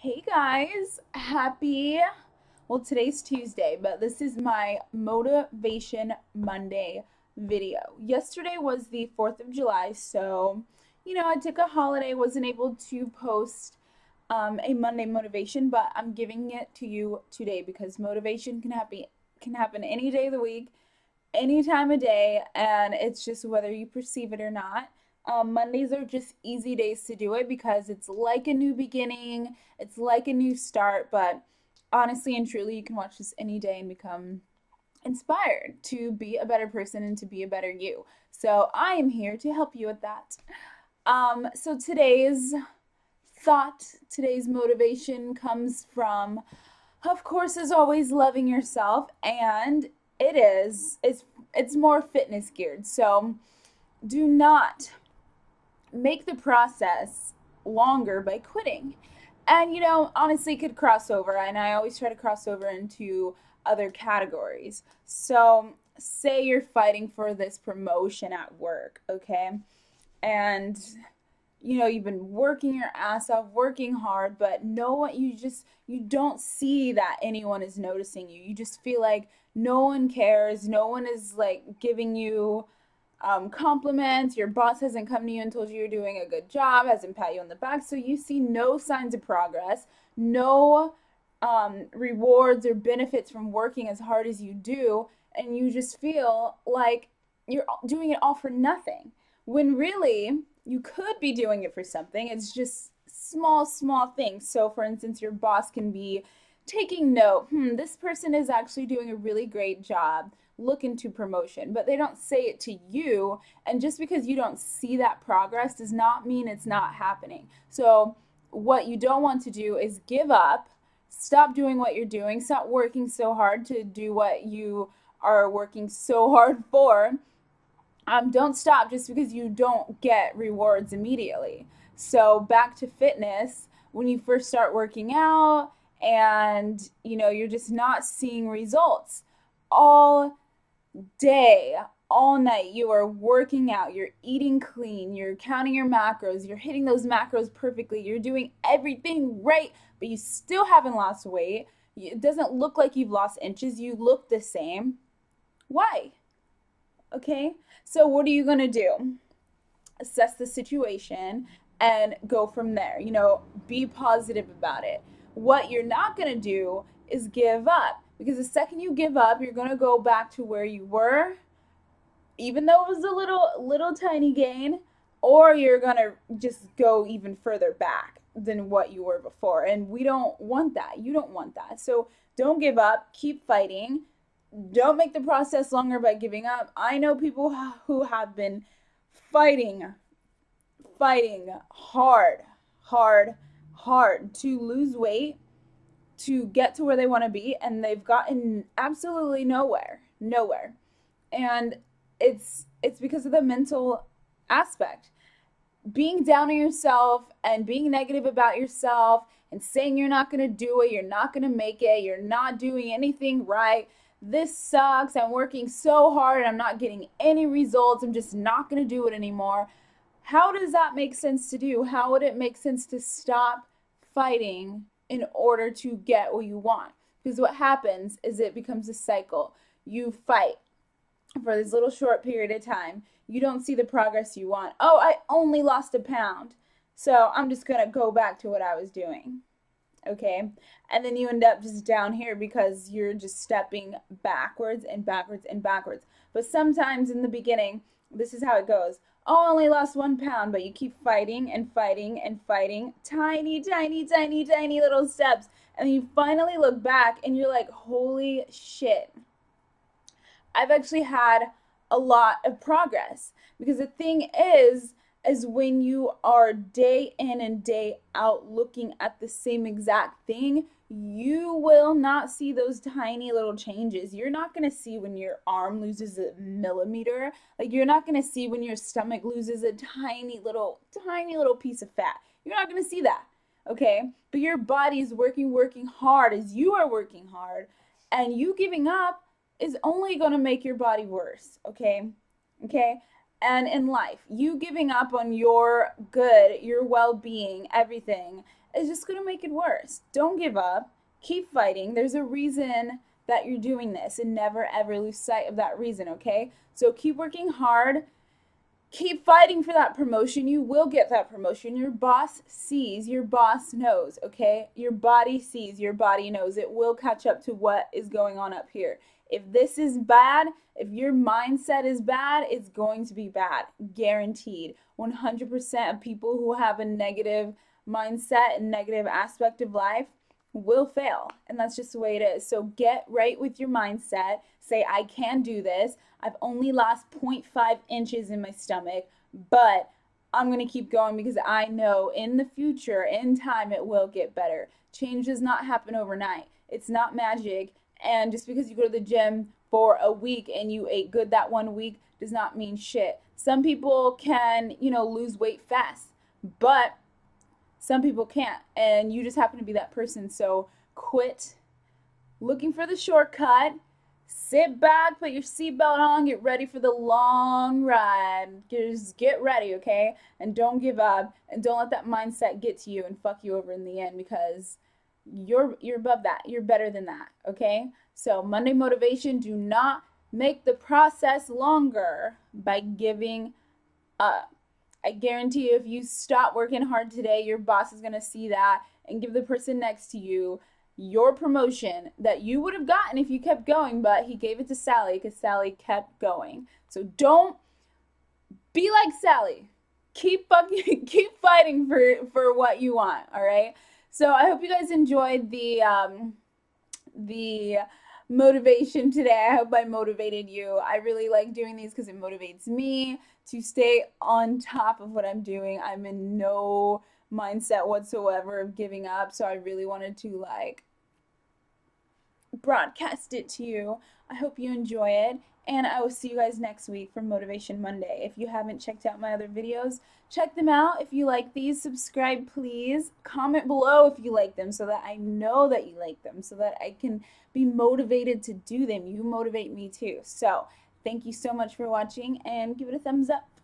Hey guys, well today's Tuesday, but this is my Motivation Monday video. Yesterday was the 4th of July, so, you know, I took a holiday, wasn't able to post a Monday motivation, but I'm giving it to you today because motivation can happen any day of the week, any time of day, and it's just whether you perceive it or not. Mondays are just easy days to do it because it's like a new beginning, it's like a new start, but honestly and truly you can watch this any day and become inspired to be a better person and to be a better you. So I am here to help you with that. So today's thought, today's motivation comes from, of course, as always, loving yourself, and it's more fitness geared. So do not make the process longer by quitting. And, you know, honestly, it could cross over, and I always try to cross over into other categories. So say you're fighting for this promotion at work, okay? And, you know, you've been working your ass off, working hard, but you don't see that anyone is noticing you. You just feel like no one cares, no one is, like, giving you compliments, your boss hasn't come to you and told you you're doing a good job, hasn't pat you on the back, so you see no signs of progress, no rewards or benefits from working as hard as you do, and you just feel like you're doing it all for nothing, when really, you could be doing it for something. It's just small things. So for instance, your boss can be taking note, this person is actually doing a really great job, look into promotion, but they don't say it to you, and just because you don't see that progress does not mean it's not happening. So what you don't want to do is give up, stop doing what you're doing, stop working so hard to do what you are working so hard for. Don't stop just because you don't get rewards immediately. So back to fitness, when you first start working out, and, you know, you're just not seeing results. All day, all night, you are working out, you're eating clean, you're counting your macros, you're hitting those macros perfectly, you're doing everything right, but you still haven't lost weight. It doesn't look like you've lost inches, you look the same. Why? Okay, so what are you gonna do? Assess the situation and go from there. You know, be positive about it. What you're not going to do is give up, because the second you give up, you're going to go back to where you were, even though it was a little tiny gain, or you're going to just go even further back than what you were before. And we don't want that. You don't want that. So don't give up. Keep fighting. Don't make the process longer by giving up. I know people who have been fighting hard to lose weight, to get to where they want to be, and they've gotten absolutely nowhere. And it's because of the mental aspect, being down on yourself and being negative about yourself and saying you're not going to do it, you're not going to make it, you're not doing anything right, this sucks, I'm working so hard and I'm not getting any results, I'm just not going to do it anymore. How does that make sense to do? How would it make sense to stop fighting in order to get what you want? Because what happens is it becomes a cycle. You fight for this little short period of time. You don't see the progress you want. Oh, I only lost a pound, so I'm just going to go back to what I was doing. Okay? And then you end up just down here because you're just stepping backwards and backwards and backwards. But sometimes in the beginning, this is how it goes. Oh, I only lost 1 pound, but you keep fighting and fighting and fighting, tiny little steps, and you finally look back and you're like, holy shit, I've actually had a lot of progress. Because the thing is when you are day in and day out looking at the same exact thing, you will not see those tiny little changes. You're not going to see when your arm loses a millimeter. Like, you're not going to see when your stomach loses a tiny little piece of fat. You're not going to see that, okay? But your body is working hard as you are working hard, and you giving up is only going to make your body worse, okay? Okay? And in life, you giving up on your good, your well-being, everything, is just going to make it worse. Don't give up. Keep fighting. There's a reason that you're doing this, and never ever lose sight of that reason, okay? So keep working hard. Keep fighting for that promotion. You will get that promotion. Your boss sees, your boss knows, okay? Your body sees, your body knows. It will catch up to what is going on up here. If this is bad, if your mindset is bad, it's going to be bad. Guaranteed. 100% of people who have a negative mindset and negative aspect of life will fail, and that's just the way it is. So get right with your mindset. Say, I can do this. I've only lost 0.5 inches in my stomach, but I'm going to keep going because I know in the future, in time, it will get better. Change does not happen overnight. It's not magic, and just because you go to the gym for a week and you ate good that one week does not mean shit. Some people can, you know, lose weight fast, but some people can't, and you just happen to be that person. So quit looking for the shortcut. Sit back, put your seatbelt on, get ready for the long ride. Just get ready, okay? And don't give up, and don't let that mindset get to you and fuck you over in the end, because you're above that. You're better than that, okay? So Monday motivation, do not make the process longer by giving up. I guarantee you, if you stop working hard today, your boss is going to see that and give the person next to you your promotion that you would have gotten if you kept going, but he gave it to Sally because Sally kept going. So don't be like Sally. Keep fighting for what you want, all right? So I hope you guys enjoyed the motivation today. I hope I motivated you. I really like doing these because it motivates me to stay on top of what I'm doing. I'm in no mindset whatsoever of giving up, so I really wanted to like broadcast it to you. I hope you enjoy it, and I will see you guys next week for Motivation Monday. If you haven't checked out my other videos, check them out. If you like these, subscribe please. Comment below if you like them so that I know that you like them, so that I can be motivated to do them. You motivate me too. So thank you so much for watching, and give it a thumbs up.